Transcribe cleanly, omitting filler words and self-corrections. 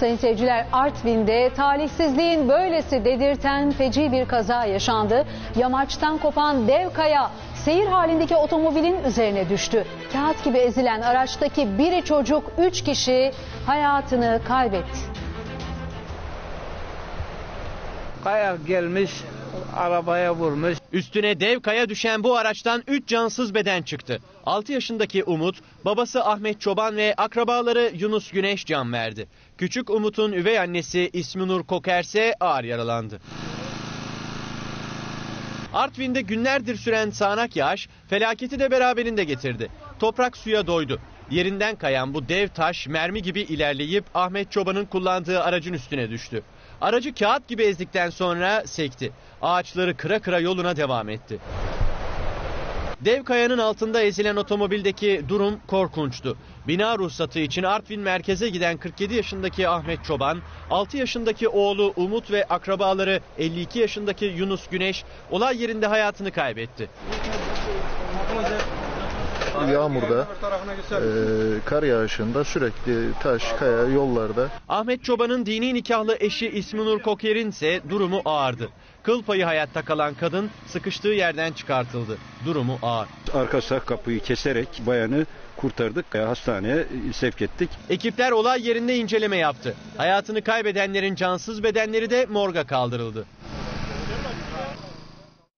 Sayın seyirciler, Artvin'de talihsizliğin böylesi dedirten feci bir kaza yaşandı. Yamaçtan kopan dev kaya seyir halindeki otomobilin üzerine düştü. Kağıt gibi ezilen araçtaki biri çocuk, 3 kişi hayatını kaybetti. Kaya gelmiş, arabaya vurmuş. Üstüne dev kaya düşen bu araçtan 3 cansız beden çıktı. 6 yaşındaki Umut, babası Ahmet Çoban ve akrabaları Yunus Güneş can verdi. Küçük Umut'un üvey annesi İsminur Köker ise ağır yaralandı. Artvin'de günlerdir süren sağanak yağış felaketi de beraberinde getirdi. Toprak suya doydu. Yerinden kayan bu dev taş mermi gibi ilerleyip Ahmet Çoban'ın kullandığı aracın üstüne düştü. Aracı kağıt gibi ezdikten sonra sekti. Ağaçları kıra kıra yoluna devam etti. Dev kayanın altında ezilen otomobildeki durum korkunçtu. Bina ruhsatı için Artvin merkeze giden 47 yaşındaki Ahmet Çoban, 6 yaşındaki oğlu Umut ve akrabaları 52 yaşındaki Yunus Güneş olay yerinde hayatını kaybetti. Yağmurda, kar yağışında sürekli taş, kaya yollarda. Ahmet Çoban'ın dini nikahlı eşi İsminur Köker'in ise durumu ağırdı. Kıl payı hayatta kalan kadın sıkıştığı yerden çıkartıldı. Durumu ağır. Arkasından kapıyı keserek bayanı kurtardık, hastaneye sevk ettik. Ekipler olay yerinde inceleme yaptı. Hayatını kaybedenlerin cansız bedenleri de morga kaldırıldı.